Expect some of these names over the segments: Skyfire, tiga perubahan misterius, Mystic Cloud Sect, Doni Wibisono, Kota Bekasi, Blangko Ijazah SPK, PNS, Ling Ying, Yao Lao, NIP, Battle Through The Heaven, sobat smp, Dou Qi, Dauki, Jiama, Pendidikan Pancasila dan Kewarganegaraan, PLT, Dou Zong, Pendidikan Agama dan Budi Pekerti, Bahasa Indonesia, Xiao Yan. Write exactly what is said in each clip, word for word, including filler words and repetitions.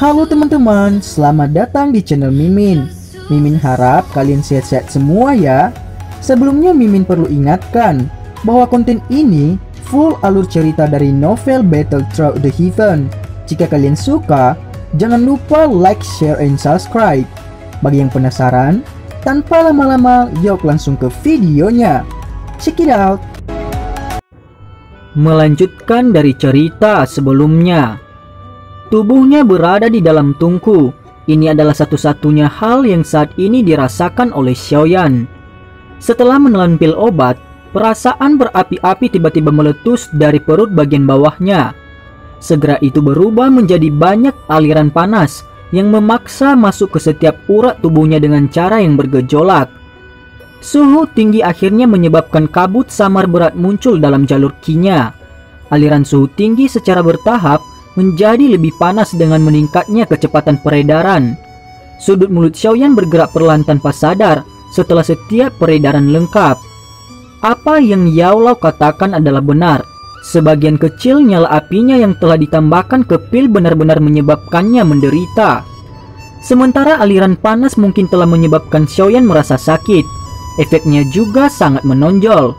Halo teman-teman, selamat datang di channel Mimin. Mimin harap kalian sehat-sehat semua ya. Sebelumnya Mimin perlu ingatkan bahwa konten ini full alur cerita dari novel Battle Through The Heaven. Jika kalian suka, jangan lupa like, share, and subscribe. Bagi yang penasaran, tanpa lama-lama, yuk langsung ke videonya. Check it out. Melanjutkan dari cerita sebelumnya, tubuhnya berada di dalam tungku. Ini adalah satu-satunya hal yang saat ini dirasakan oleh Xiao Yan. Setelah menelan pil obat, perasaan berapi-api tiba-tiba meletus dari perut bagian bawahnya. Segera itu berubah menjadi banyak aliran panas yang memaksa masuk ke setiap urat tubuhnya dengan cara yang bergejolak. Suhu tinggi akhirnya menyebabkan kabut samar berat muncul dalam jalur Qi-nya. Aliran suhu tinggi secara bertahap menjadi lebih panas dengan meningkatnya kecepatan peredaran. Sudut mulut Xiao Yan bergerak perlahan tanpa sadar setelah setiap peredaran lengkap. Apa yang Yao Lao katakan adalah benar. Sebagian kecil nyala apinya yang telah ditambahkan ke pil benar-benar menyebabkannya menderita. Sementara aliran panas mungkin telah menyebabkan Xiao Yan merasa sakit. Efeknya juga sangat menonjol.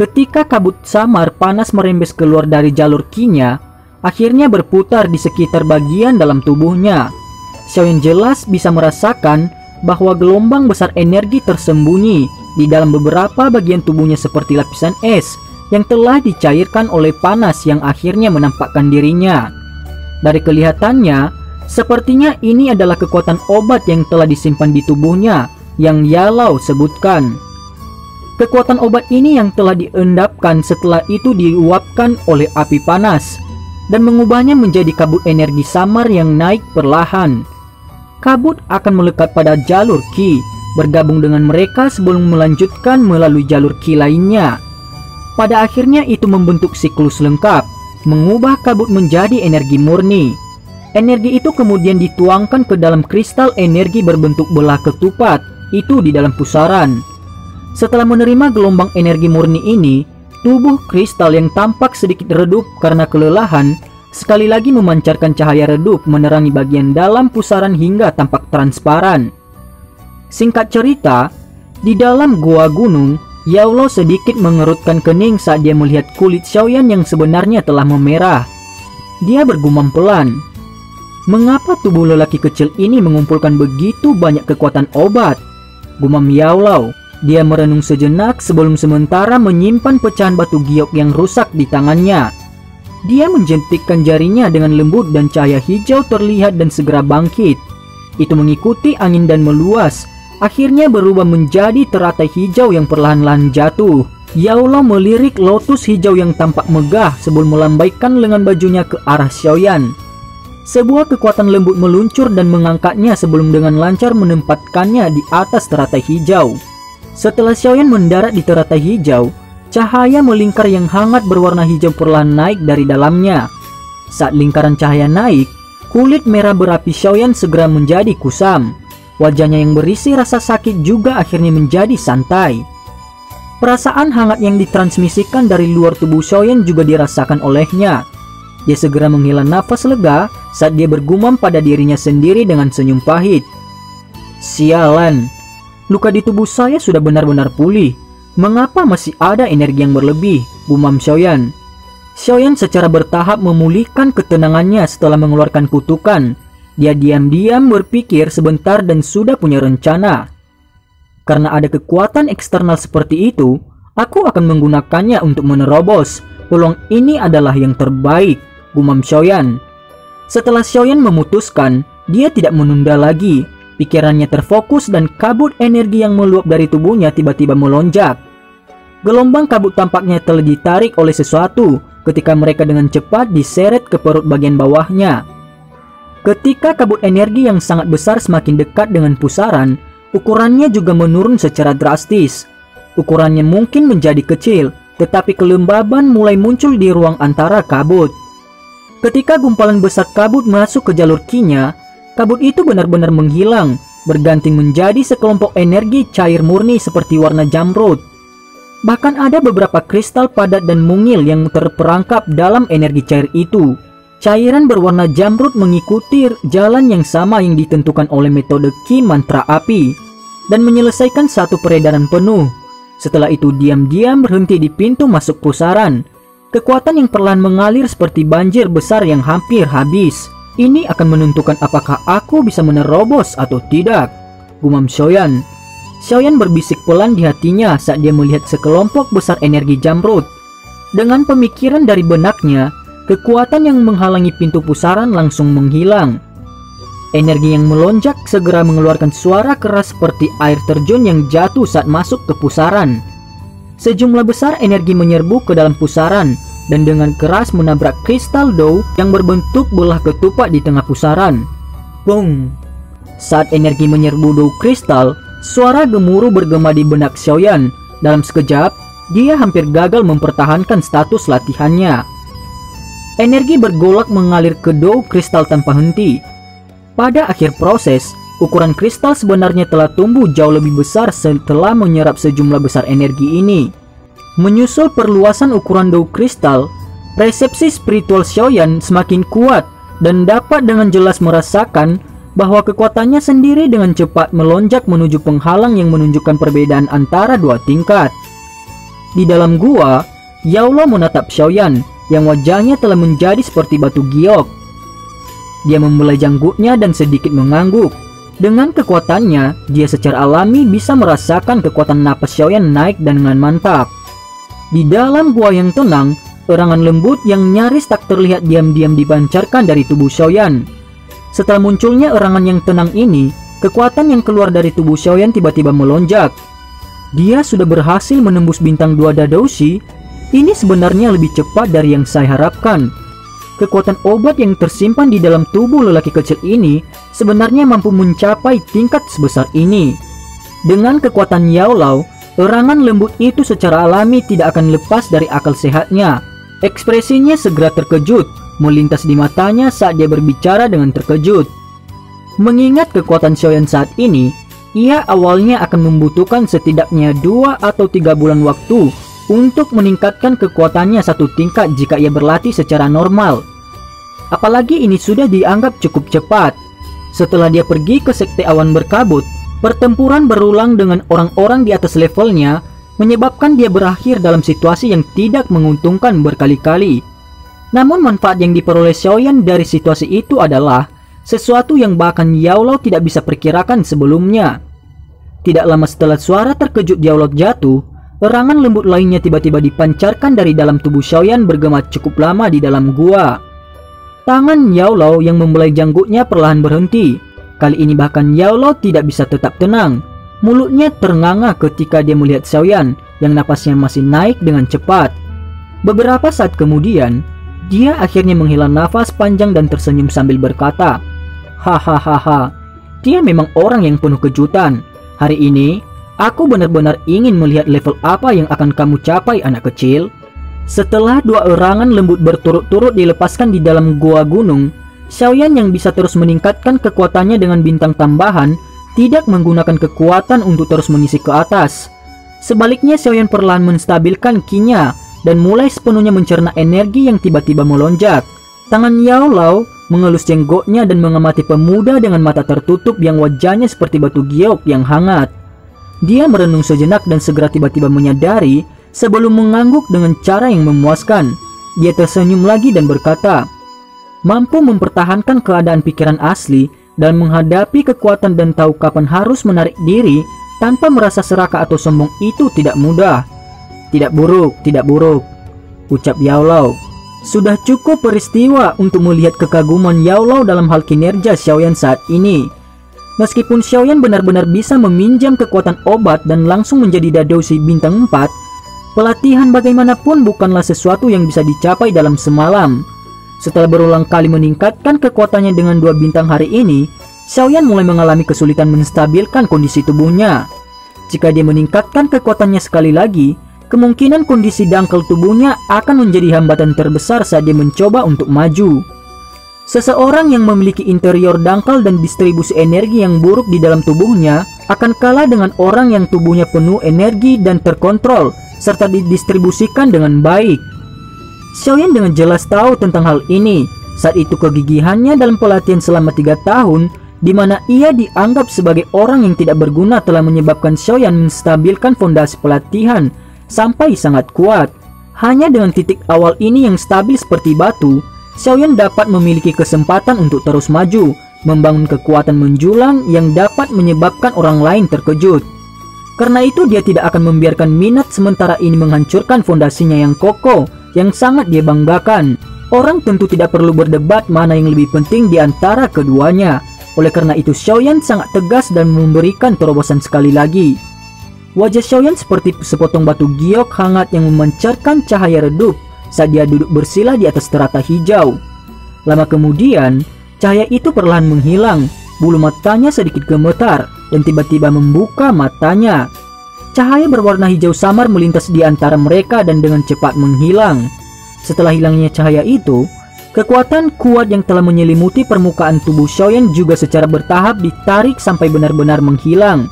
Ketika kabut samar panas merembes keluar dari jalur Qi-nya, akhirnya berputar di sekitar bagian dalam tubuhnya. Xiao Yan jelas bisa merasakan bahwa gelombang besar energi tersembunyi di dalam beberapa bagian tubuhnya seperti lapisan es yang telah dicairkan oleh panas yang akhirnya menampakkan dirinya. Dari kelihatannya, sepertinya ini adalah kekuatan obat yang telah disimpan di tubuhnya yang Yao Lao sebutkan. Kekuatan obat ini yang telah diendapkan setelah itu diuapkan oleh api panas dan mengubahnya menjadi kabut energi samar yang naik perlahan. Kabut akan melekat pada jalur Qi, bergabung dengan mereka sebelum melanjutkan melalui jalur Qi lainnya. Pada akhirnya itu membentuk siklus lengkap, mengubah kabut menjadi energi murni. Energi itu kemudian dituangkan ke dalam kristal energi berbentuk bola ketupat itu di dalam pusaran. Setelah menerima gelombang energi murni ini, tubuh kristal yang tampak sedikit redup karena kelelahan sekali lagi memancarkan cahaya redup menerangi bagian dalam pusaran hingga tampak transparan. Singkat cerita, di dalam gua gunung, Yao Lao sedikit mengerutkan kening saat dia melihat kulit Xiao Yan yang sebenarnya telah memerah. Dia bergumam pelan, mengapa tubuh lelaki kecil ini mengumpulkan begitu banyak kekuatan obat? Gumam Yao Lao. Dia merenung sejenak sebelum sementara menyimpan pecahan batu giok yang rusak di tangannya. Dia menjentikkan jarinya dengan lembut dan cahaya hijau terlihat dan segera bangkit. Itu mengikuti angin dan meluas, akhirnya berubah menjadi teratai hijau yang perlahan-lahan jatuh. Yao Lao melirik lotus hijau yang tampak megah sebelum melambaikan lengan bajunya ke arah Xiao Yan. Sebuah kekuatan lembut meluncur dan mengangkatnya sebelum dengan lancar menempatkannya di atas teratai hijau. Setelah Xiao Yan mendarat di teratai hijau, cahaya melingkar yang hangat berwarna hijau perlahan naik dari dalamnya. Saat lingkaran cahaya naik, kulit merah berapi Xiao Yan segera menjadi kusam. Wajahnya yang berisi rasa sakit juga akhirnya menjadi santai. Perasaan hangat yang ditransmisikan dari luar tubuh Xiao Yan juga dirasakan olehnya. Dia segera menghela nafas lega saat dia bergumam pada dirinya sendiri dengan senyum pahit. Sialan, luka di tubuh saya sudah benar-benar pulih. Mengapa masih ada energi yang berlebih? Gumam Xiao Yan. Xiao Yan secara bertahap memulihkan ketenangannya setelah mengeluarkan kutukan. Dia diam-diam berpikir sebentar dan sudah punya rencana. Karena ada kekuatan eksternal seperti itu, aku akan menggunakannya untuk menerobos. Peluang ini adalah yang terbaik, gumam Xiao Yan. Setelah Xiao Yan memutuskan, dia tidak menunda lagi. Pikirannya terfokus dan kabut energi yang meluap dari tubuhnya tiba-tiba melonjak. Gelombang kabut tampaknya telah ditarik oleh sesuatu ketika mereka dengan cepat diseret ke perut bagian bawahnya. Ketika kabut energi yang sangat besar semakin dekat dengan pusaran, ukurannya juga menurun secara drastis. Ukurannya mungkin menjadi kecil, tetapi kelembaban mulai muncul di ruang antara kabut. Ketika gumpalan besar kabut masuk ke jalur Qi-nya, kabut itu benar-benar menghilang, berganti menjadi sekelompok energi cair murni seperti warna jamrut. Bahkan ada beberapa kristal padat dan mungil yang terperangkap dalam energi cair itu. Cairan berwarna jamrut mengikuti jalan yang sama yang ditentukan oleh metode Qi mantra api dan menyelesaikan satu peredaran penuh. Setelah itu diam-diam berhenti di pintu masuk pusaran. Kekuatan yang perlahan mengalir seperti banjir besar yang hampir habis. Ini akan menentukan apakah aku bisa menerobos atau tidak, gumam Xiao Yan. Xiao Yan berbisik pelan di hatinya saat dia melihat sekelompok besar energi jamrut. Dengan pemikiran dari benaknya, kekuatan yang menghalangi pintu pusaran langsung menghilang. Energi yang melonjak segera mengeluarkan suara keras seperti air terjun yang jatuh saat masuk ke pusaran. Sejumlah besar energi menyerbu ke dalam pusaran dan dengan keras menabrak kristal dou yang berbentuk bola ketupat di tengah pusaran. Bung! Saat energi menyerbu dou kristal, suara gemuruh bergema di benak Xiao Yan. Dalam sekejap, dia hampir gagal mempertahankan status latihannya. Energi bergolak mengalir ke dou kristal tanpa henti. Pada akhir proses, ukuran kristal sebenarnya telah tumbuh jauh lebih besar setelah menyerap sejumlah besar energi ini. Menyusul perluasan ukuran dou kristal, persepsi spiritual Xiao Yan semakin kuat dan dapat dengan jelas merasakan bahwa kekuatannya sendiri dengan cepat melonjak menuju penghalang yang menunjukkan perbedaan antara dua tingkat. Di dalam gua, Yao Lao menatap Xiao Yan yang wajahnya telah menjadi seperti batu giok. Dia membelai janggutnya dan sedikit mengangguk. Dengan kekuatannya, dia secara alami bisa merasakan kekuatan napas Xiao Yan naik dan dengan mantap. Di dalam gua yang tenang, erangan lembut yang nyaris tak terlihat diam-diam dipancarkan dari tubuh Xiao Yan. Setelah munculnya erangan yang tenang ini, kekuatan yang keluar dari tubuh Xiao Yan tiba-tiba melonjak. Dia sudah berhasil menembus bintang dua Dou Qi. Ini sebenarnya lebih cepat dari yang saya harapkan. Kekuatan obat yang tersimpan di dalam tubuh lelaki kecil ini sebenarnya mampu mencapai tingkat sebesar ini. Dengan kekuatan Yao Lao, erangan lembut itu secara alami tidak akan lepas dari akal sehatnya. Ekspresinya segera terkejut, melintas di matanya saat dia berbicara dengan terkejut. Mengingat kekuatan Xiao Yan saat ini, ia awalnya akan membutuhkan setidaknya dua atau tiga bulan waktu untuk meningkatkan kekuatannya satu tingkat jika ia berlatih secara normal. Apalagi ini sudah dianggap cukup cepat. Setelah dia pergi ke sekte awan berkabut, pertempuran berulang dengan orang-orang di atas levelnya menyebabkan dia berakhir dalam situasi yang tidak menguntungkan berkali-kali. Namun manfaat yang diperoleh Xiao Yan dari situasi itu adalah sesuatu yang bahkan Yao Lao tidak bisa perkirakan sebelumnya. Tidak lama setelah suara terkejut Yao Lao jatuh, erangan lembut lainnya tiba-tiba dipancarkan dari dalam tubuh Xiao Yan bergema cukup lama di dalam gua. Tangan Yao Lao yang membelai janggutnya perlahan berhenti. Kali ini bahkan Yao Lao tidak bisa tetap tenang. Mulutnya ternganga ketika dia melihat Xiao Yan yang napasnya masih naik dengan cepat. Beberapa saat kemudian, dia akhirnya menghela nafas panjang dan tersenyum sambil berkata, "Hahaha, dia memang orang yang penuh kejutan. Hari ini aku benar-benar ingin melihat level apa yang akan kamu capai, anak kecil." Setelah dua erangan lembut berturut-turut dilepaskan di dalam gua gunung, Xiao Yan yang bisa terus meningkatkan kekuatannya dengan bintang tambahan tidak menggunakan kekuatan untuk terus mengisi ke atas. Sebaliknya, Xiao Yan perlahan menstabilkan kinya dan mulai sepenuhnya mencerna energi yang tiba-tiba melonjak. Tangan Yao Lao mengelus jenggotnya dan mengamati pemuda dengan mata tertutup yang wajahnya seperti batu giok yang hangat. Dia merenung sejenak dan segera tiba-tiba menyadari sebelum mengangguk dengan cara yang memuaskan. Dia tersenyum lagi dan berkata, "Mampu mempertahankan keadaan pikiran asli dan menghadapi kekuatan dan tahu kapan harus menarik diri tanpa merasa serakah atau sombong itu tidak mudah." "Tidak buruk, tidak buruk," ucap Yao Lao. Sudah cukup peristiwa untuk melihat kekaguman Yao Lao dalam hal kinerja Xiao Yan saat ini. Meskipun Xiao Yan benar-benar bisa meminjam kekuatan obat dan langsung menjadi Dou Qi bintang empat, pelatihan bagaimanapun bukanlah sesuatu yang bisa dicapai dalam semalam. Setelah berulang kali meningkatkan kekuatannya dengan dua bintang hari ini, Xiao Yan mulai mengalami kesulitan menstabilkan kondisi tubuhnya. Jika dia meningkatkan kekuatannya sekali lagi, kemungkinan kondisi dangkal tubuhnya akan menjadi hambatan terbesar saat dia mencoba untuk maju. Seseorang yang memiliki interior dangkal dan distribusi energi yang buruk di dalam tubuhnya akan kalah dengan orang yang tubuhnya penuh energi dan terkontrol serta didistribusikan dengan baik. Xiao Yan dengan jelas tahu tentang hal ini Saat itu kegigihannya dalam pelatihan selama tiga tahun, di mana ia dianggap sebagai orang yang tidak berguna, telah menyebabkan Xiao Yan menstabilkan fondasi pelatihan sampai sangat kuat. Hanya dengan titik awal ini yang stabil seperti batu, Xiao Yan dapat memiliki kesempatan untuk terus maju, membangun kekuatan menjulang yang dapat menyebabkan orang lain terkejut. Karena itu dia tidak akan membiarkan minat sementara ini menghancurkan fondasinya yang kokoh, yang sangat dia banggakan. Orang tentu tidak perlu berdebat mana yang lebih penting di antara keduanya. Oleh karena itu Xiao Yan sangat tegas dan memberikan terobosan sekali lagi. Wajah Xiao Yan seperti sepotong batu giok hangat yang memancarkan cahaya redup saat dia duduk bersila di atas terata hijau. Lama kemudian, cahaya itu perlahan menghilang, bulu matanya sedikit gemetar, dan tiba-tiba membuka matanya. Cahaya berwarna hijau samar melintas di antara mereka dan dengan cepat menghilang. Setelah hilangnya cahaya itu, kekuatan kuat yang telah menyelimuti permukaan tubuh Xiao Yan juga secara bertahap ditarik sampai benar-benar menghilang.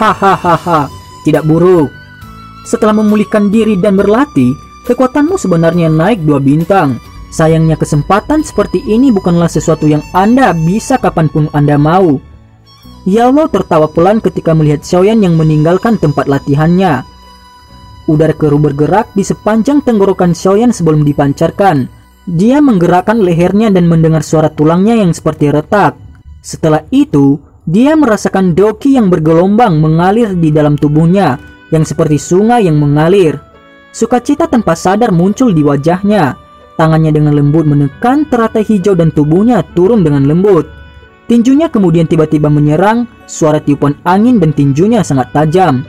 Hahaha, tidak buruk. Setelah memulihkan diri dan berlatih, kekuatanmu sebenarnya naik dua bintang. Sayangnya kesempatan seperti ini bukanlah sesuatu yang Anda bisa kapanpun Anda mau. Yao Lao tertawa pelan ketika melihat Xiao Yan yang meninggalkan tempat latihannya. Udara keruh bergerak di sepanjang tenggorokan Xiao Yan sebelum dipancarkan. Dia menggerakkan lehernya dan mendengar suara tulangnya yang seperti retak. Setelah itu, dia merasakan Dauki yang bergelombang mengalir di dalam tubuhnya, yang seperti sungai yang mengalir. Sukacita tanpa sadar muncul di wajahnya. Tangannya dengan lembut menekan teratai hijau dan tubuhnya turun dengan lembut. Tinjunya kemudian tiba-tiba menyerang. Suara tiupan angin dan tinjunya sangat tajam.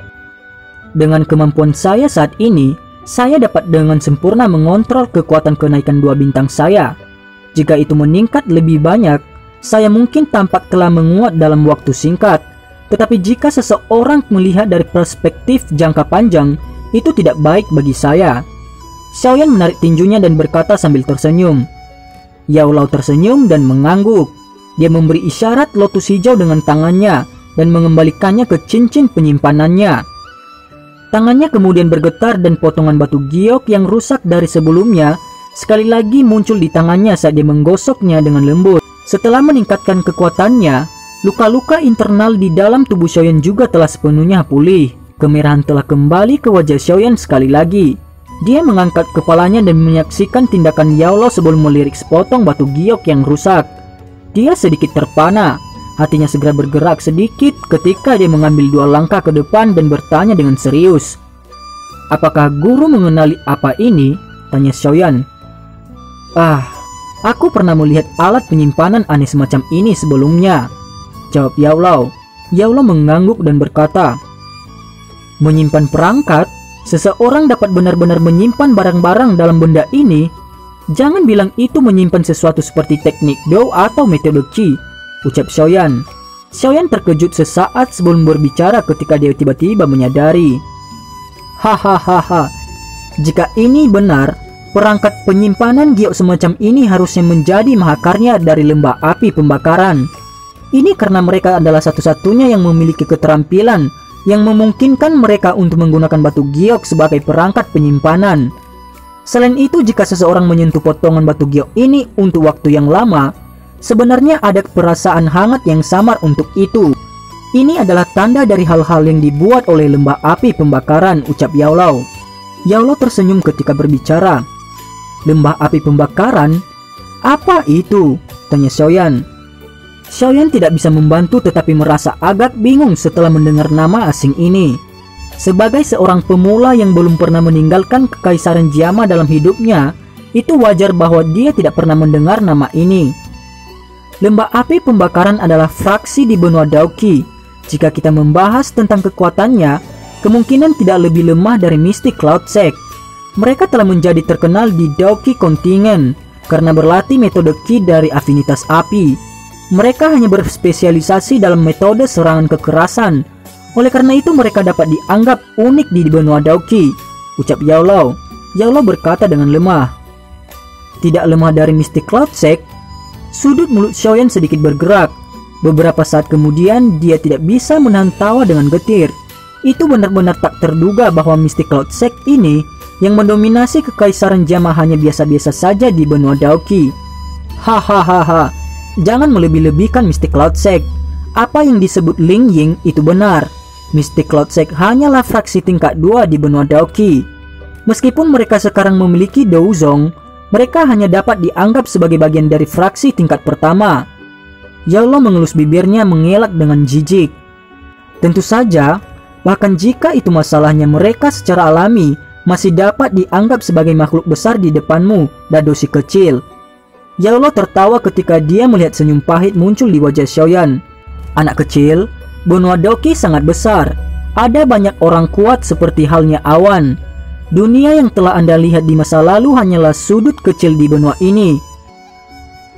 Dengan kemampuan saya saat ini, saya dapat dengan sempurna mengontrol kekuatan kenaikan dua bintang saya. Jika itu meningkat lebih banyak, saya mungkin tampak telah menguat dalam waktu singkat. Tetapi jika seseorang melihat dari perspektif jangka panjang, itu tidak baik bagi saya. Xiao Yan menarik tinjunya dan berkata sambil tersenyum. Yao Lao tersenyum dan mengangguk. Dia memberi isyarat lotus hijau dengan tangannya dan mengembalikannya ke cincin penyimpanannya. Tangannya kemudian bergetar dan potongan batu giok yang rusak dari sebelumnya sekali lagi muncul di tangannya saat dia menggosoknya dengan lembut. Setelah meningkatkan kekuatannya, luka-luka internal di dalam tubuh Xiao Yan juga telah sepenuhnya pulih. Kemerahan telah kembali ke wajah Xiao Yan sekali lagi. Dia mengangkat kepalanya dan menyaksikan tindakan Yao Lao sebelum melirik sepotong batu giok yang rusak. Dia sedikit terpana. Hatinya segera bergerak sedikit ketika dia mengambil dua langkah ke depan dan bertanya dengan serius. "Apakah guru mengenali apa ini?" tanya Xiao Yan. "Ah, aku pernah melihat alat penyimpanan aneh semacam ini sebelumnya," jawab Yao Lao. Yao Lao mengangguk dan berkata, "Menyimpan perangkat? Seseorang dapat benar-benar menyimpan barang-barang dalam benda ini? Jangan bilang itu menyimpan sesuatu seperti teknik Dou atau metode Qi," ucap Xiao Yan. Xiao Yan terkejut sesaat sebelum berbicara ketika dia tiba-tiba menyadari. "Hahaha, jika ini benar, perangkat penyimpanan giok semacam ini harusnya menjadi mahakarya dari lembah api pembakaran. Ini karena mereka adalah satu-satunya yang memiliki keterampilan yang memungkinkan mereka untuk menggunakan batu giok sebagai perangkat penyimpanan. Selain itu, jika seseorang menyentuh potongan batu giok ini untuk waktu yang lama, sebenarnya ada perasaan hangat yang samar untuk itu. Ini adalah tanda dari hal-hal yang dibuat oleh lembah api pembakaran," ucap Yao Lao. Yao Lao tersenyum ketika berbicara. "Lembah api pembakaran? Apa itu?" tanya Xiao Yan. Xiao Yan tidak bisa membantu tetapi merasa agak bingung setelah mendengar nama asing ini. Sebagai seorang pemula yang belum pernah meninggalkan kekaisaran Jiama dalam hidupnya, itu wajar bahwa dia tidak pernah mendengar nama ini. Lembah api pembakaran adalah fraksi di benua Dauki. Jika kita membahas tentang kekuatannya, kemungkinan tidak lebih lemah dari Mystic Cloud Sect. Mereka telah menjadi terkenal di Dauki kontingen karena berlatih metode Qi dari afinitas api. Mereka hanya berspesialisasi dalam metode serangan kekerasan. Oleh karena itu mereka dapat dianggap unik di benua Dauki," ucap Yao Lao. Yao Lao berkata dengan lemah, "Tidak lemah dari Mystic Cloud Sect." Sudut mulut Xiao Yan sedikit bergerak. Beberapa saat kemudian, dia tidak bisa menahan tawa dengan getir. Itu benar-benar tak terduga bahwa Mystic Cloud Sect ini yang mendominasi kekaisaran Jiama hanya biasa-biasa saja di benua Dauki. Hahaha, jangan melebih-lebihkan Mystic Cloud Sect. Apa yang disebut Ling Ying itu benar. Mystic Cloud Sect hanyalah fraksi tingkat dua di benua Dauki. Meskipun mereka sekarang memiliki Dou Zong, mereka hanya dapat dianggap sebagai bagian dari fraksi tingkat pertama. Yao Lao mengelus bibirnya mengelak dengan jijik. Tentu saja, bahkan jika itu masalahnya, mereka secara alami masih dapat dianggap sebagai makhluk besar di depanmu, dadosi kecil. Yao Lao tertawa ketika dia melihat senyum pahit muncul di wajah Xiao Yan. Anak kecil, benua Dauki sangat besar. Ada banyak orang kuat seperti halnya awan. Dunia yang telah Anda lihat di masa lalu hanyalah sudut kecil di benua ini.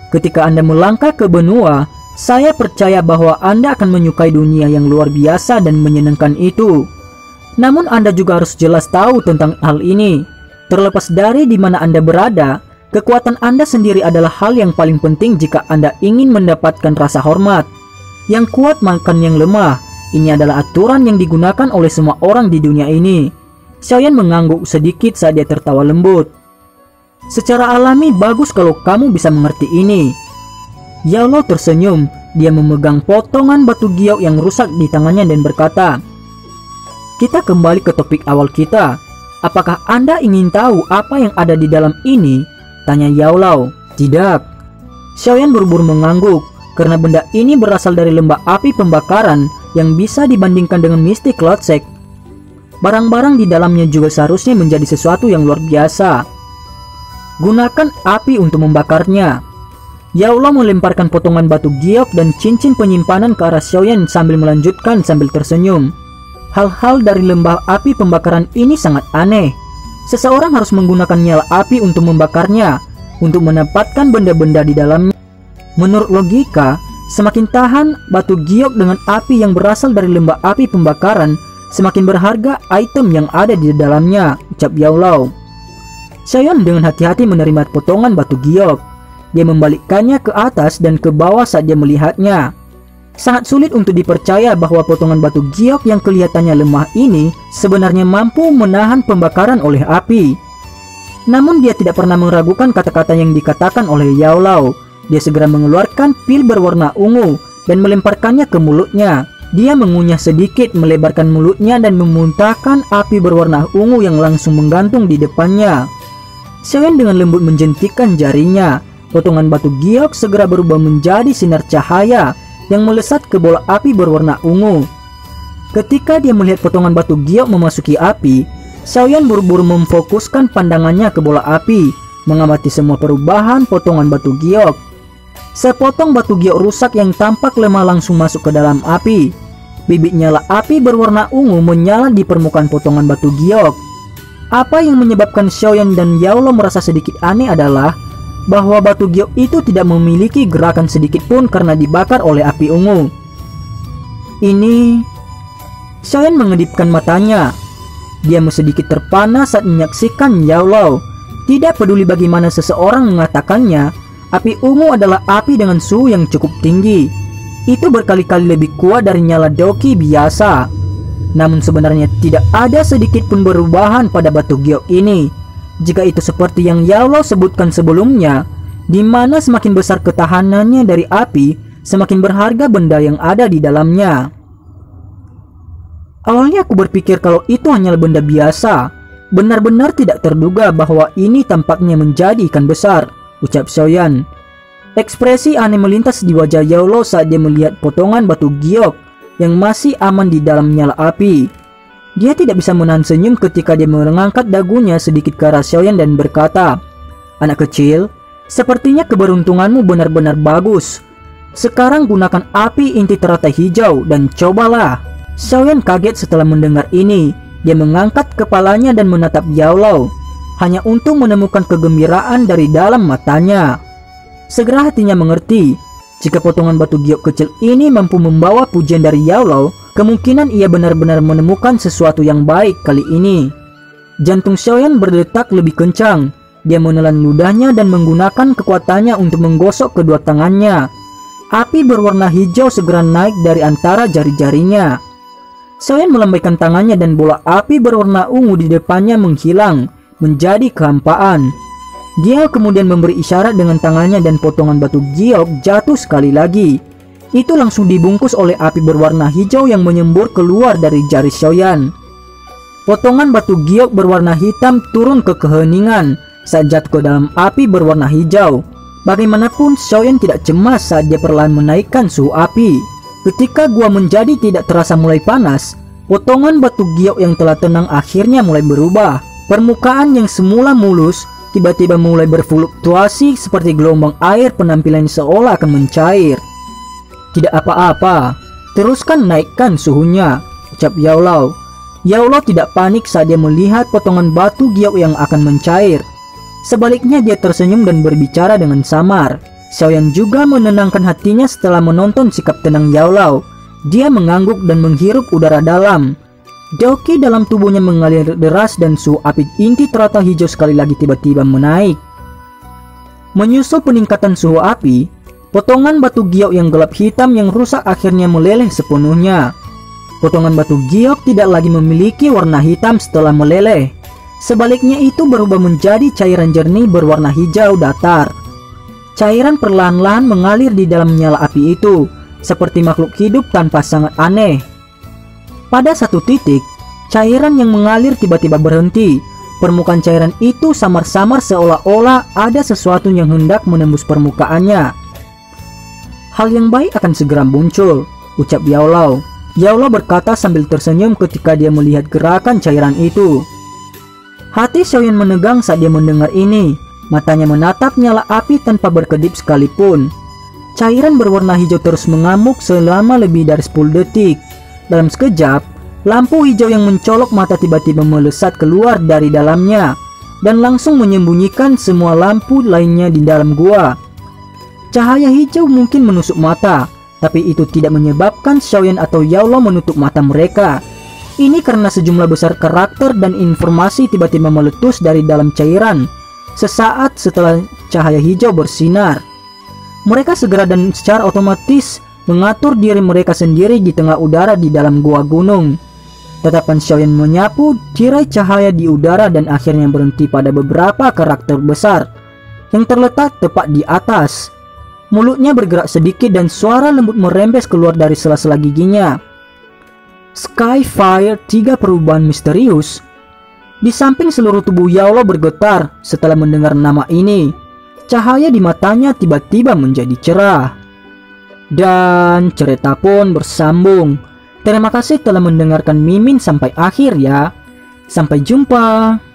Ketika Anda melangkah ke benua, saya percaya bahwa Anda akan menyukai dunia yang luar biasa dan menyenangkan itu. Namun Anda juga harus jelas tahu tentang hal ini. Terlepas dari di mana Anda berada, kekuatan Anda sendiri adalah hal yang paling penting jika Anda ingin mendapatkan rasa hormat. Yang kuat makan yang lemah, ini adalah aturan yang digunakan oleh semua orang di dunia ini. Xiao Yan mengangguk sedikit saat dia tertawa lembut. Secara alami bagus kalau kamu bisa mengerti ini. Yao Lao tersenyum. Dia memegang potongan batu giok yang rusak di tangannya dan berkata, "Kita kembali ke topik awal kita. Apakah Anda ingin tahu apa yang ada di dalam ini?" tanya Yao Lao. "Tidak." Xiao Yan buru-buru mengangguk karena benda ini berasal dari lembah api pembakaran yang bisa dibandingkan dengan Mystic Cloud Sect. Barang-barang di dalamnya juga seharusnya menjadi sesuatu yang luar biasa. Gunakan api untuk membakarnya. Yao Lao melemparkan potongan batu giok dan cincin penyimpanan ke arah Xiao Yan sambil melanjutkan sambil tersenyum. Hal-hal dari lembah api pembakaran ini sangat aneh. Seseorang harus menggunakan nyala api untuk membakarnya, untuk menempatkan benda-benda di dalamnya. Menurut logika, semakin tahan batu giok dengan api yang berasal dari lembah api pembakaran, semakin berharga item yang ada di dalamnya, ucap Yao Lao. Xiao Yan dengan hati-hati menerima potongan batu giok. Dia membalikkannya ke atas dan ke bawah saat dia melihatnya. Sangat sulit untuk dipercaya bahwa potongan batu giok yang kelihatannya lemah ini sebenarnya mampu menahan pembakaran oleh api. Namun dia tidak pernah meragukan kata-kata yang dikatakan oleh Yao Lao. Dia segera mengeluarkan pil berwarna ungu dan melemparkannya ke mulutnya. Dia mengunyah sedikit, melebarkan mulutnya dan memuntahkan api berwarna ungu yang langsung menggantung di depannya. Xiao Yan dengan lembut menjentikkan jarinya. Potongan batu giok segera berubah menjadi sinar cahaya yang melesat ke bola api berwarna ungu. Ketika dia melihat potongan batu giok memasuki api, Xiao Yan buru-buru memfokuskan pandangannya ke bola api, mengamati semua perubahan potongan batu giok. Sepotong batu giok rusak yang tampak lemah langsung masuk ke dalam api. Bibit nyala api berwarna ungu menyala di permukaan potongan batu giok. Apa yang menyebabkan Xiao Yan dan Yao Lao merasa sedikit aneh adalah bahwa batu giok itu tidak memiliki gerakan sedikit pun karena dibakar oleh api ungu. Ini... Xiao Yan mengedipkan matanya. Dia sedikit terpana saat menyaksikan Yao Lao. Tidak peduli bagaimana seseorang mengatakannya, api ungu adalah api dengan suhu yang cukup tinggi. Itu berkali-kali lebih kuat dari nyala Dauki biasa. Namun sebenarnya tidak ada sedikit pun perubahan pada batu giok ini. Jika itu seperti yang Yao Lao sebutkan sebelumnya, di mana semakin besar ketahanannya dari api, semakin berharga benda yang ada di dalamnya. Awalnya aku berpikir kalau itu hanyalah benda biasa. Benar-benar tidak terduga bahwa ini tampaknya menjadi ikan besar, ucap Xiao Yan. Ekspresi aneh melintas di wajah Yao Lao saat dia melihat potongan batu giok yang masih aman di dalam nyala api. Dia tidak bisa menahan senyum ketika dia mengangkat dagunya sedikit ke arah Xiao Yan dan berkata, "Anak kecil, sepertinya keberuntunganmu benar-benar bagus. Sekarang gunakan api inti teratai hijau dan cobalah." Xiao Yan kaget setelah mendengar ini. Dia mengangkat kepalanya dan menatap Yao Lao, hanya untuk menemukan kegembiraan dari dalam matanya. Segera hatinya mengerti. Jika potongan batu giok kecil ini mampu membawa pujian dari Yao Lao, kemungkinan ia benar-benar menemukan sesuatu yang baik kali ini. Jantung Xiao Yan berdetak lebih kencang. Dia menelan ludahnya dan menggunakan kekuatannya untuk menggosok kedua tangannya. Api berwarna hijau segera naik dari antara jari-jarinya. Xiao Yan melambaikan tangannya dan bola api berwarna ungu di depannya menghilang, menjadi kehampaan. Giyao kemudian memberi isyarat dengan tangannya dan potongan batu giok jatuh sekali lagi. Itu langsung dibungkus oleh api berwarna hijau yang menyembur keluar dari jari Xiao Yan. Potongan batu giok berwarna hitam turun ke keheningan saat jatuh ke dalam api berwarna hijau. Bagaimanapun, Xiao Yan tidak cemas saat dia perlahan menaikkan suhu api. Ketika gua menjadi tidak terasa mulai panas, potongan batu giok yang telah tenang akhirnya mulai berubah. Permukaan yang semula mulus tiba-tiba mulai berfluktuasi seperti gelombang air, penampilan seolah akan mencair. Tidak apa-apa, teruskan naikkan suhunya, ucap Yao Lao. Yao Lao tidak panik saat dia melihat potongan batu giok yang akan mencair. Sebaliknya dia tersenyum dan berbicara dengan samar. Xiao Yan juga menenangkan hatinya setelah menonton sikap tenang Yao Lao. Dia mengangguk dan menghirup udara dalam. Dauki dalam tubuhnya mengalir deras dan suhu api inti terata hijau sekali lagi tiba-tiba menaik. Menyusul peningkatan suhu api, potongan batu giok yang gelap hitam yang rusak akhirnya meleleh sepenuhnya. Potongan batu giok tidak lagi memiliki warna hitam setelah meleleh. Sebaliknya itu berubah menjadi cairan jernih berwarna hijau datar. Cairan perlahan-lahan mengalir di dalam nyala api itu, seperti makhluk hidup tanpa sangat aneh. Pada satu titik, cairan yang mengalir tiba-tiba berhenti. Permukaan cairan itu samar-samar seolah-olah ada sesuatu yang hendak menembus permukaannya. Hal yang baik akan segera muncul, ucap Yao Lao. Yao Lao berkata sambil tersenyum ketika dia melihat gerakan cairan itu. Hati Xiao Yan menegang saat dia mendengar ini. Matanya menatap nyala api tanpa berkedip sekalipun. Cairan berwarna hijau terus mengamuk selama lebih dari sepuluh detik. Dalam sekejap, lampu hijau yang mencolok mata tiba-tiba melesat keluar dari dalamnya dan langsung menyembunyikan semua lampu lainnya di dalam gua. Cahaya hijau mungkin menusuk mata, tapi itu tidak menyebabkan Xiao Yan atau Yao Lao menutup mata mereka. Ini karena sejumlah besar karakter dan informasi tiba-tiba meletus dari dalam cairan. Sesaat setelah cahaya hijau bersinar, mereka segera dan secara otomatis mengatur diri mereka sendiri di tengah udara di dalam gua gunung. Tatapan Xiao Yan menyapu tirai cahaya di udara dan akhirnya berhenti pada beberapa karakter besar yang terletak tepat di atas. Mulutnya bergerak sedikit dan suara lembut merembes keluar dari sela-sela giginya. Skyfire, tiga perubahan misterius. Di samping seluruh tubuh Yao Lao bergetar setelah mendengar nama ini. Cahaya di matanya tiba-tiba menjadi cerah. Dan cerita pun bersambung. Terima kasih telah mendengarkan Mimin sampai akhir ya. Sampai jumpa.